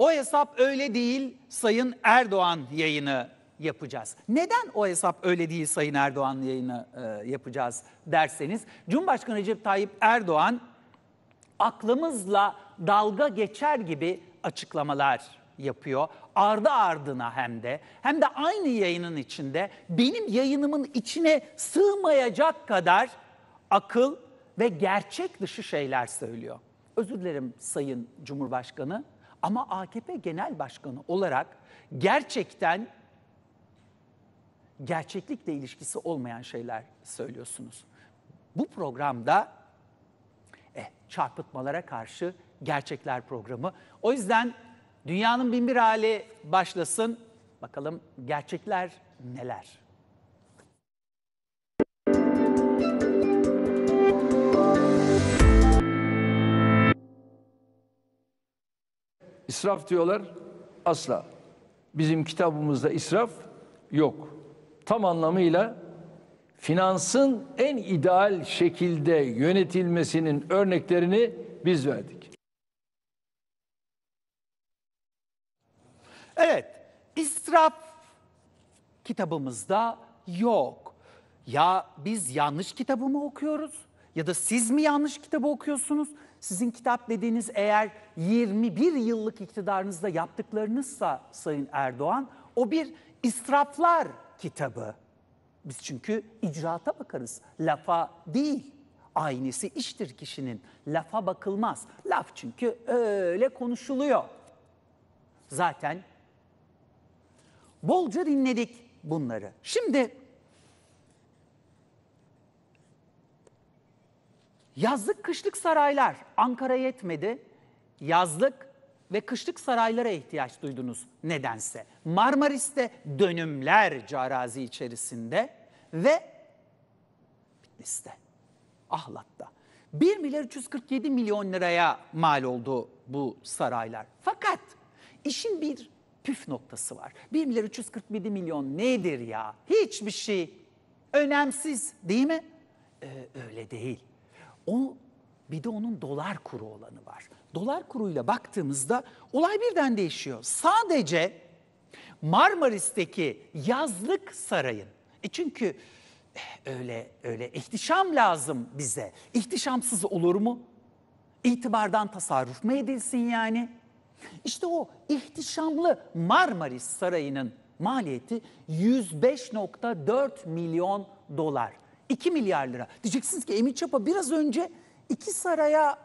O hesap öyle değil, Sayın Erdoğan yayını yapacağız. Neden o hesap öyle değil, Sayın Erdoğan yayını yapacağız derseniz, Cumhurbaşkanı Recep Tayyip Erdoğan aklımızla dalga geçer gibi açıklamalar yapıyor. Ardı ardına hem de aynı yayının içinde benim yayınımın içine sığmayacak kadar akıl ve gerçek dışı şeyler söylüyor. Özür dilerim Sayın Cumhurbaşkanı, ama AKP Genel Başkanı olarak gerçekten gerçeklikle ilişkisi olmayan şeyler söylüyorsunuz. Bu programda çarpıtmalara karşı gerçekler programı. O yüzden dünyanın binbir hali başlasın. Bakalım gerçekler neler? İsraf diyorlar, asla. Bizim kitabımızda israf yok. Tam anlamıyla finansın en ideal şekilde yönetilmesinin örneklerini biz verdik. Evet, israf kitabımızda yok. Ya biz yanlış kitabı mı okuyoruz? Ya da siz mi yanlış kitabı okuyorsunuz? Sizin kitap dediğiniz eğer 21 yıllık iktidarınızda yaptıklarınızsa Sayın Erdoğan, o bir israflar kitabı. Biz çünkü icraata bakarız, lafa değil. Aynesi iştir kişinin, lafa bakılmaz. Laf çünkü öyle konuşuluyor. Zaten bolca dinledik bunları. Şimdi yazlık kışlık saraylar, Ankara yetmedi. Yazlık ve kışlık saraylara ihtiyaç duydunuz nedense. Marmaris'te dönümlerce arazi içerisinde ve Bitlis'te, Ahlat'ta 1 milyar 347 milyon liraya mal oldu bu saraylar. Fakat işin bir püf noktası var. 1 milyar 347 milyon nedir ya? Hiçbir şey. Önemsiz değil mi? Öyle değil. Bir de onun dolar kuru olanı var. Dolar kuruyla baktığımızda olay birden değişiyor. Sadece Marmaris'teki yazlık sarayın. Çünkü öyle ihtişam lazım bize. İhtişamsız olur mu? İtibardan tasarruf mu edilsin yani? İşte o ihtişamlı Marmaris sarayının maliyeti 105.4 milyon dolar. 2 milyar lira. Diyeceksiniz ki Emin Çapa biraz önce iki saraya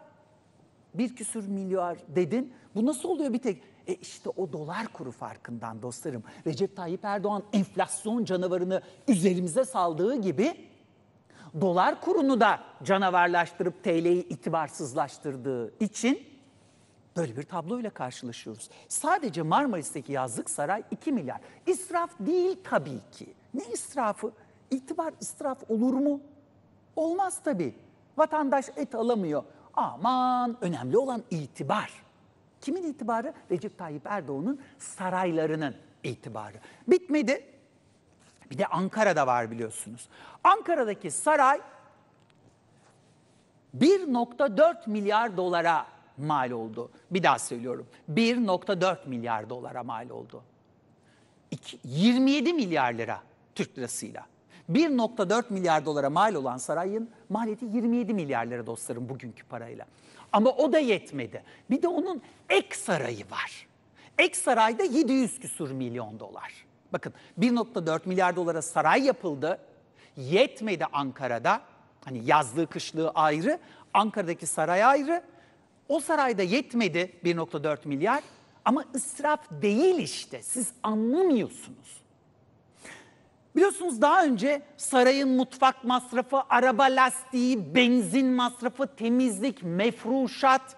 1 küsür milyar dedin. Bu nasıl oluyor bir tek? İşte o dolar kuru farkından dostlarım. Recep Tayyip Erdoğan enflasyon canavarını üzerimize saldığı gibi dolar kurunu da canavarlaştırıp TL'yi itibarsızlaştırdığı için böyle bir tabloyla karşılaşıyoruz. Sadece Marmaris'teki yazlık saray 2 milyar. İsraf değil tabii ki. Ne israfı? İtibar israf olur mu? Olmaz tabii. Vatandaş et alamıyor. Aman, önemli olan itibar. Kimin itibarı? Recep Tayyip Erdoğan'ın saraylarının itibarı. Bitmedi. Bir de Ankara'da var biliyorsunuz. Ankara'daki saray 1.4 milyar dolara mal oldu. Bir daha söylüyorum. 1.4 milyar dolara mal oldu. 27 milyar lira Türk lirasıyla. 1.4 milyar dolara mal olan sarayın maliyeti 27 milyar lira dostlarım bugünkü parayla. Ama o da yetmedi. Bir de onun ek sarayı var. Ek sarayda 700 küsur milyon dolar. Bakın 1.4 milyar dolara saray yapıldı. Yetmedi Ankara'da. Hani yazlığı kışlığı ayrı. Ankara'daki saray ayrı. O sarayda yetmedi 1.4 milyar. Ama israf değil işte. Siz anlamıyorsunuz. Biliyorsunuz daha önce sarayın mutfak masrafı, araba lastiği, benzin masrafı, temizlik, mefruşat,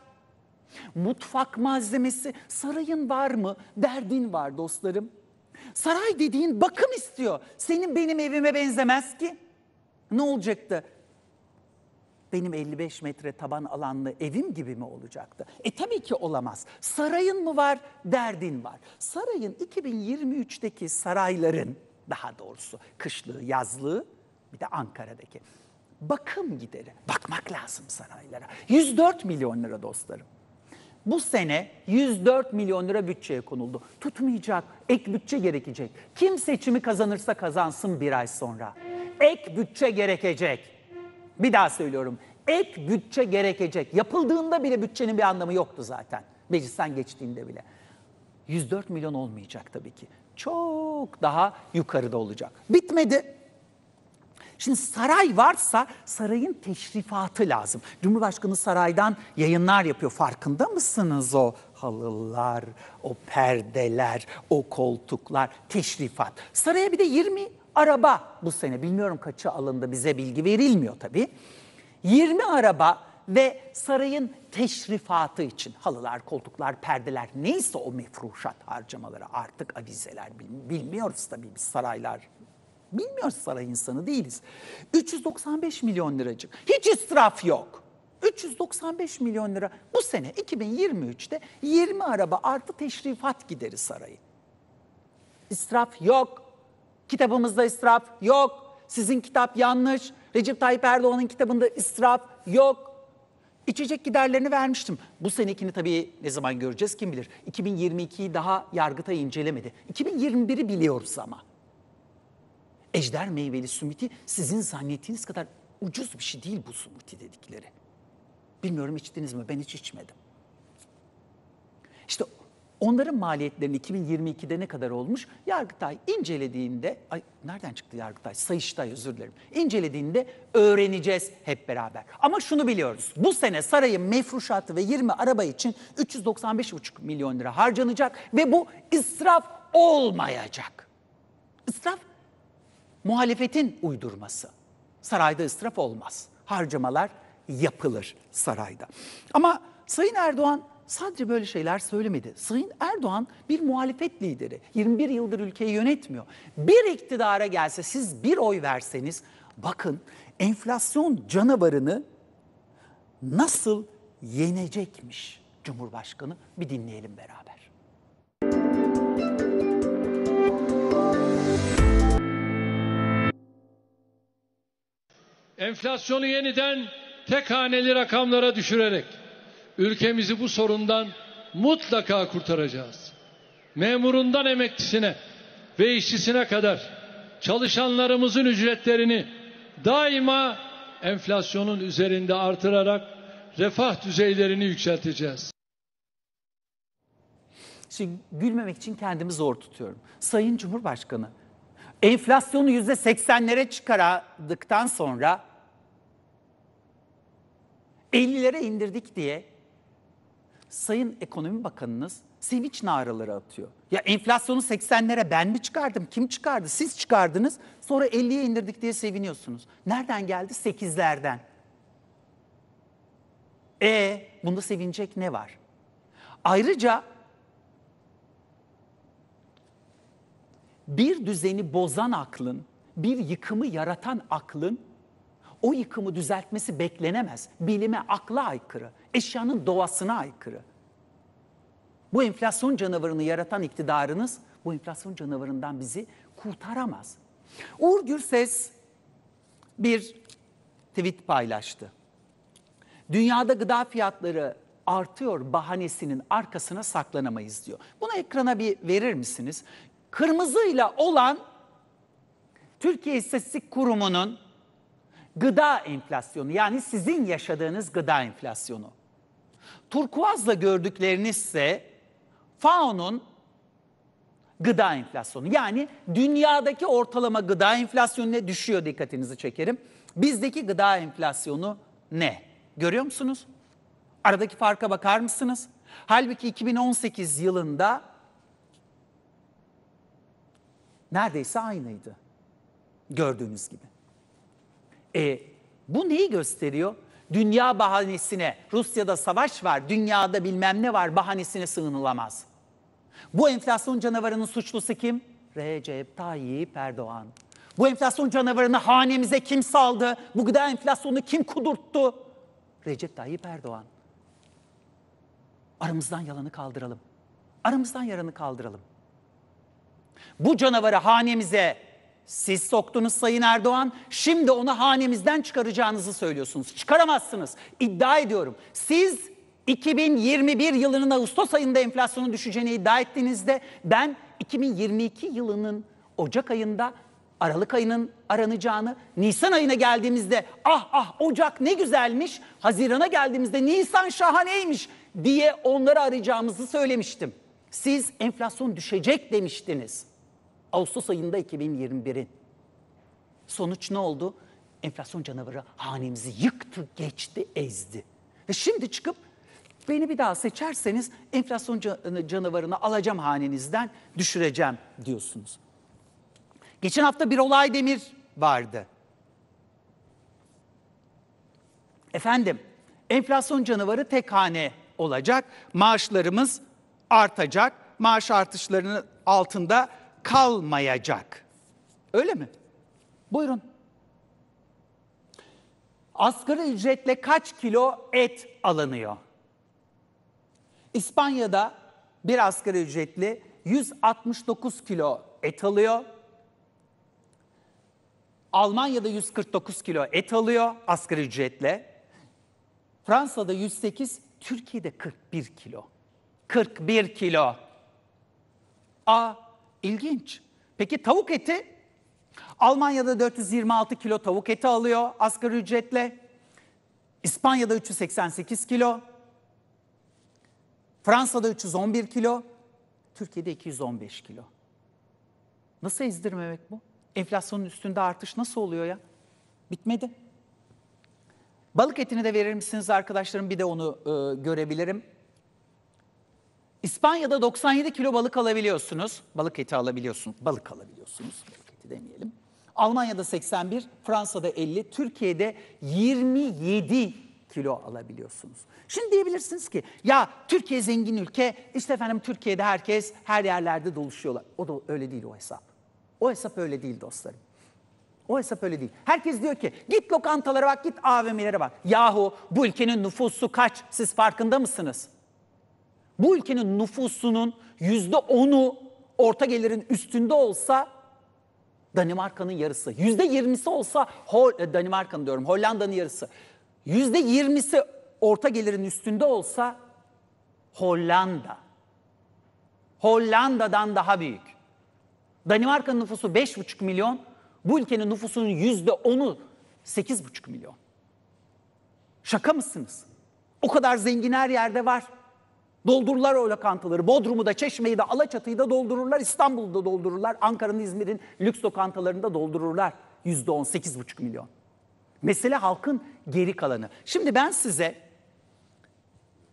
mutfak malzemesi, sarayın var mı? Derdin var dostlarım. Saray dediğin bakım istiyor. Senin benim evime benzemez ki. Ne olacaktı? Benim 55 metre taban alanlı evim gibi mi olacaktı? Tabii ki olamaz. Sarayın mı var? Derdin var. Sarayın 2023'teki sarayların, daha doğrusu kışlığı, yazlığı, bir de Ankara'daki bakım gideri. Bakmak lazım saraylara. 104 milyon lira dostlarım. bu sene 104 milyon lira bütçeye konuldu. Tutmayacak, ek bütçe gerekecek. Kim seçimi kazanırsa kazansın bir ay sonra. Ek bütçe gerekecek. Bir daha söylüyorum. Ek bütçe gerekecek. Yapıldığında bile bütçenin bir anlamı yoktu zaten. Meclisten geçtiğinde bile. 104 milyon olmayacak tabii ki. Çok daha yukarıda olacak. Bitmedi. Şimdi saray varsa sarayın teşrifatı lazım. Cumhurbaşkanı saraydan yayınlar yapıyor. Farkında mısınız o halılar, o perdeler, o koltuklar, teşrifat. Saraya bir de 20 araba bu sene. Bilmiyorum kaçı alındı, bize bilgi verilmiyor tabii. 20 araba ve sarayın teşrifatı için halılar, koltuklar, perdeler, neyse o mefruşat harcamaları, artık avizeler, bilmiyoruz tabii biz saraylar. Bilmiyoruz, saray insanı değiliz. 395 milyon liracık. Hiç israf yok. 395 milyon lira. Bu sene 2023'te 20 araba artı teşrifat gideri sarayı. İsraf yok. Kitabımızda israf yok. Sizin kitap yanlış. Recep Tayyip Erdoğan'ın kitabında israf yok. İçecek giderlerini vermiştim. Bu senekini tabii ne zaman göreceğiz kim bilir. 2022'yi daha Yargıtay incelemedi. 2021'i biliyoruz ama. Ejder meyveli sümiti sizin zannettiğiniz kadar ucuz bir şey değil bu sümiti dedikleri. Bilmiyorum içtiniz mi? Ben hiç içmedim. İşte onların maliyetlerini 2022'de ne kadar olmuş? Yargıtay incelediğinde, ay nereden çıktı Yargıtay? Sayıştay, özür dilerim. İncelediğinde öğreneceğiz hep beraber. Ama şunu biliyoruz. Bu sene sarayın mefruşatı ve 20 araba için 395,5 milyon lira harcanacak ve bu israf olmayacak. İsraf muhalefetin uydurması. Sarayda israf olmaz. Harcamalar yapılır sarayda. Ama Sayın Erdoğan sadece böyle şeyler söylemedi. Sayın Erdoğan bir muhalefet lideri. 21 yıldır ülkeyi yönetmiyor. Bir iktidara gelse, siz bir oy verseniz, bakın enflasyon canavarını nasıl yenecekmiş Cumhurbaşkanı, bir dinleyelim beraber. Enflasyonu yeniden tek haneli rakamlara düşürerek ülkemizi bu sorundan mutlaka kurtaracağız. Memurundan emeklisine ve işçisine kadar çalışanlarımızın ücretlerini daima enflasyonun üzerinde artırarak refah düzeylerini yükselteceğiz. Şimdi gülmemek için kendimi zor tutuyorum. Sayın Cumhurbaşkanı, enflasyonu %80'lere çıkardıktan sonra 50'lere indirdik diye Sayın Ekonomi Bakanınız sevinç naraları atıyor. Ya enflasyonu 80'lere ben mi çıkardım? Kim çıkardı? Siz çıkardınız. Sonra 50'ye indirdik diye seviniyorsunuz. Nereden geldi? 8'lerden. Bunda sevinecek ne var? Ayrıca bir düzeni bozan aklın, bir yıkımı yaratan aklın o yıkımı düzeltmesi beklenemez. Bilime, akla aykırı, eşyanın doğasına aykırı. Bu enflasyon canavarını yaratan iktidarınız bu enflasyon canavarından bizi kurtaramaz. Uğur Gürses bir tweet paylaştı. Dünyada gıda fiyatları artıyor bahanesinin arkasına saklanamayız diyor. Bunu ekrana bir verir misiniz? Kırmızıyla olan Türkiye İstatistik Kurumu'nun gıda enflasyonu, yani sizin yaşadığınız gıda enflasyonu. Turkuazla gördükleriniz ise FAO'nun gıda enflasyonu. Yani dünyadaki ortalama gıda enflasyonu ne, düşüyor, dikkatinizi çekerim. Bizdeki gıda enflasyonu ne? Görüyor musunuz? Aradaki farka bakar mısınız? Halbuki 2018 yılında neredeyse aynıydı gördüğünüz gibi. Bu neyi gösteriyor? Dünya bahanesine, Rusya'da savaş var, dünyada bilmem ne var bahanesine sığınılamaz. Bu enflasyon canavarının suçlusu kim? Recep Tayyip Erdoğan. Bu enflasyon canavarını hanemize kim saldı? Bu gıda enflasyonunu kim kudurttu? Recep Tayyip Erdoğan. Aramızdan yalanı kaldıralım. Aramızdan yaranı kaldıralım. Bu canavarı hanemize siz soktunuz Sayın Erdoğan. Şimdi onu hanemizden çıkaracağınızı söylüyorsunuz. Çıkaramazsınız. İddia ediyorum. Siz 2021 yılının Ağustos ayında enflasyonun düşeceğini iddia ettiğinizde ben 2022 yılının Ocak ayında Aralık ayının aranacağını, Nisan ayına geldiğimizde ah Ocak ne güzelmiş, Haziran'a geldiğimizde Nisan şahaneymiş diye onları arayacağımızı söylemiştim. Siz enflasyon düşecek demiştiniz. Ağustos ayında 2021'in. Sonuç ne oldu? Enflasyon canavarı hanemizi yıktı, geçti, ezdi. Ve şimdi çıkıp beni bir daha seçerseniz enflasyon canavarını alacağım hanenizden, düşüreceğim diyorsunuz. Geçen hafta bir olay demir vardı. Efendim, enflasyon canavarı tek hane olacak, maaşlarımız artacak, maaş artışlarının altında kalmayacak. Öyle mi? Buyurun. Asgari ücretle kaç kilo et alınıyor? İspanya'da bir asgari ücretli 169 kilo et alıyor. Almanya'da 149 kilo et alıyor asgari ücretle. Fransa'da 108, Türkiye'de 41 kilo. 41 kilo. Aa, ilginç. Peki tavuk eti? Almanya'da 426 kilo tavuk eti alıyor asgari ücretle. İspanya'da 388 kilo. Fransa'da 311 kilo. Türkiye'de 215 kilo. Nasıl ezdirmemek bu? Enflasyonun üstünde artış nasıl oluyor ya? Bitmedi. Balık etini de verir misiniz arkadaşlarım? Bir de onu görebilirim. İspanya'da 97 kilo balık alabiliyorsunuz. Balık eti alabiliyorsunuz. Balık alabiliyorsunuz. Balık eti demeyelim. Almanya'da 81, Fransa'da 50, Türkiye'de 27 kilo alabiliyorsunuz. Şimdi diyebilirsiniz ki ya Türkiye zengin ülke, işte efendim Türkiye'de herkes her yerlerde doluşuyorlar. O da öyle değil o hesap. O hesap öyle değil dostlarım. O hesap öyle değil. Herkes diyor ki git lokantalara bak, git AVM'lere bak. Yahu bu ülkenin nüfusu kaç? Siz farkında mısınız? Bu ülkenin nüfusunun %10'u orta gelirin üstünde olsa Danimarka'nın yarısı. %20'si olsa Danimarka'nın diyorum, Hollanda'nın yarısı. %20'si orta gelirin üstünde olsa Hollanda. Hollanda'dan daha büyük. Danimarka'nın nüfusu 5,5 milyon, bu ülkenin nüfusunun %10'u 8,5 milyon. Şaka mısınız? O kadar zengin her yerde var. Doldururlar o lokantaları. Bodrum'u da, Çeşme'yi de, Alaçatı'yı da doldururlar, İstanbul'u da doldururlar, Ankara'nın, İzmir'in lüks lokantalarında doldururlar. %10, 8,5 milyon. Mesele halkın geri kalanı. Şimdi ben size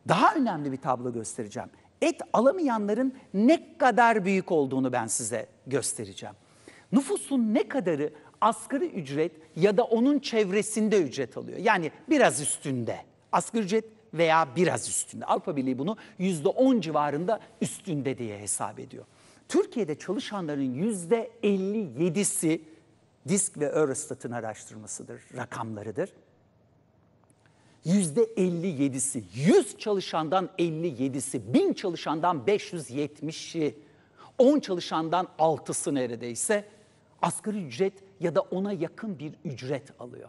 daha önemli bir tablo göstereceğim. Et alamayanların ne kadar büyük olduğunu ben size göstereceğim. Nüfusun ne kadarı asgari ücret ya da onun çevresinde ücret alıyor. Yani biraz üstünde. Asgari ücret veya biraz üstünde. Avrupa Birliği bunu %10 civarında üstünde diye hesap ediyor. Türkiye'de çalışanların %57'si DISK ve Eurostat'ın araştırmasıdır, rakamlarıdır. %57'si, 100 çalışandan 57'si, 1000 çalışandan 570'i, 10 çalışandan 6'sı neredeyse asgari ücret ya da ona yakın bir ücret alıyor.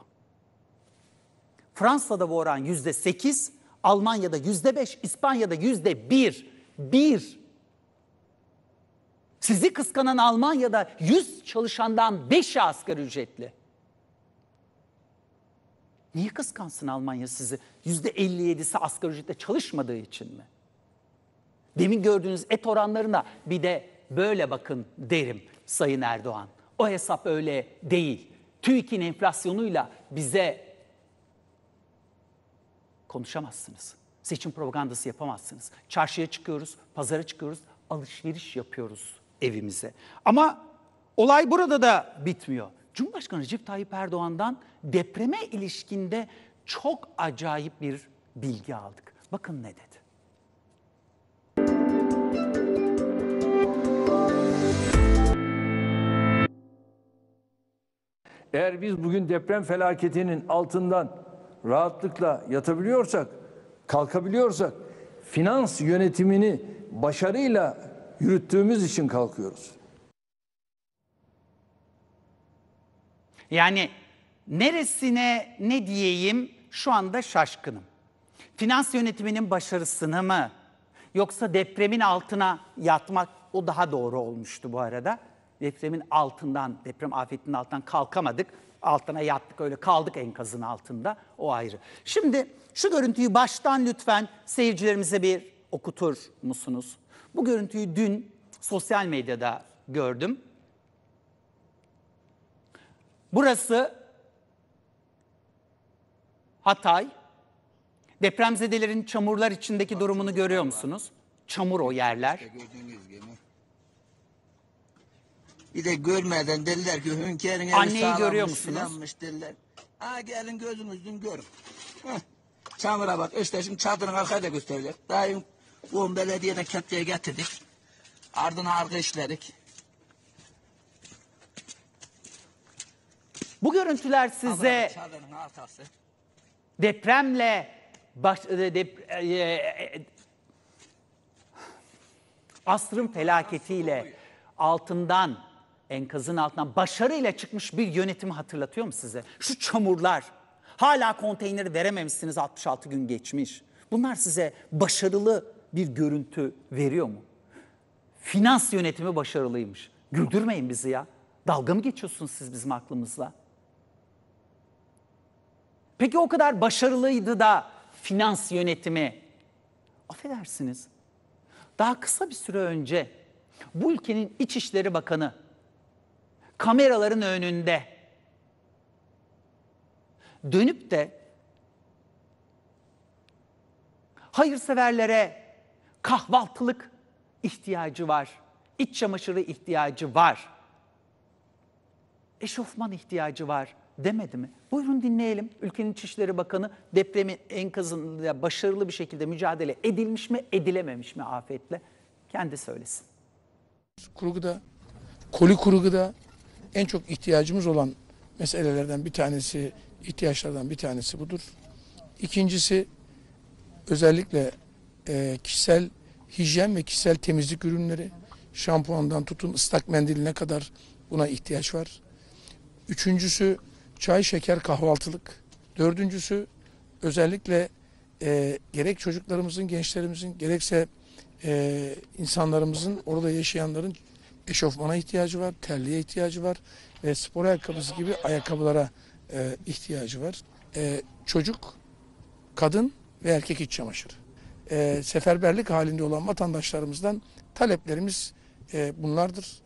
Fransa'da bu oran %8, Almanya'da %5, İspanya'da %1. Sizi kıskanan Almanya'da 100 çalışandan 5'i asgari ücretli. Niye kıskansın Almanya sizi? %57'si asgari ücretle çalışmadığı için mi? Demin gördüğünüz et oranlarına bir de böyle bakın derim Sayın Erdoğan. O hesap öyle değil. TÜİK'in enflasyonuyla bize konuşamazsınız. Seçim propagandası yapamazsınız. Çarşıya çıkıyoruz, pazara çıkıyoruz, alışveriş yapıyoruz evimize. Ama olay burada da bitmiyor. Cumhurbaşkanı Recep Tayyip Erdoğan'dan depreme ilişkinde çok acayip bir bilgi aldık. Bakın ne dedi. Eğer biz bugün deprem felaketinin altından rahatlıkla yatabiliyorsak, kalkabiliyorsak, finans yönetimini başarıyla yürüttüğümüz için kalkıyoruz. Yani neresine ne diyeyim şu anda şaşkınım. Finans yönetiminin başarısını mı? Yoksa depremin altına yatmak, o daha doğru olmuştu bu arada. Deprem afetinin altından kalkamadık. Altına yattık, öyle kaldık enkazın altında. O ayrı. Şimdi şu görüntüyü baştan lütfen seyircilerimize bir okutur musunuz? Bu görüntüyü dün sosyal medyada gördüm. Burası Hatay. Depremzedelerin çamurlar içindeki durumunu görüyor musunuz? Çamur o yerler. İşte gördüğünüz gibi. Bir de görmeden dediler ki hünkârın evi sağlamış filanmış dediler. Aa gelin gözünüzden görün. Heh. Çamura bak işte şimdi çadırın arkaya da gösterecek. Daha iyi bu belediyeden kepçeye getirdik. Ardına arka işledik. Bu görüntüler size depremle asrın felaketiyle altından, enkazın altından başarıyla çıkmış bir yönetimi hatırlatıyor mu size? Şu çamurlar, hala konteyneri verememişsiniz, 66 gün geçmiş. Bunlar size başarılı bir görüntü veriyor mu? Finans yönetimi başarılıymış. Güldürmeyin bizi ya. Dalga mı geçiyorsunuz siz bizim aklımızla? Peki o kadar başarılıydı da finans yönetimi. Affedersiniz. Daha kısa bir süre önce bu ülkenin İçişleri Bakanı kameraların önünde dönüp de hayırseverlere kahvaltılık ihtiyacı var, iç çamaşırı ihtiyacı var, eşofman ihtiyacı var demedi mi? Buyurun dinleyelim. Ülkenin İçişleri Bakanı depremin enkazında başarılı bir şekilde mücadele edilmiş mi, edilememiş mi afetle? Kendi söylesin. Kurguda, koli kurguda en çok ihtiyacımız olan meselelerden bir tanesi, ihtiyaçlardan bir tanesi budur. İkincisi özellikle kişisel hijyen ve kişisel temizlik ürünleri, şampuandan tutun ıslak mendiline kadar buna ihtiyaç var. Üçüncüsü çay, şeker, kahvaltılık. Dördüncüsü özellikle gerek çocuklarımızın, gençlerimizin, gerekse insanlarımızın, orada yaşayanların eşofmana ihtiyacı var, terliğe ihtiyacı var ve spor ayakkabısı gibi ayakkabılara ihtiyacı var. Çocuk, kadın ve erkek iç çamaşırı. Seferberlik halinde olan vatandaşlarımızdan taleplerimiz bunlardır.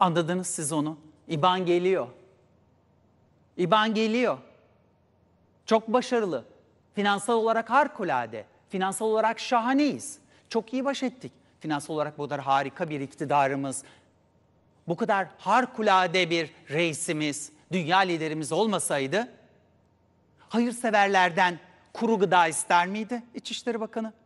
Anladınız siz onu. İBAN geliyor. İBAN geliyor. Çok başarılı. Finansal olarak harikulade. Finansal olarak şahaneyiz. Çok iyi baş ettik. Finansal olarak bu kadar harika bir iktidarımız, bu kadar harikulade bir reisimiz, dünya liderimiz olmasaydı hayırseverlerden kuru gıda ister miydi İçişleri Bakanı?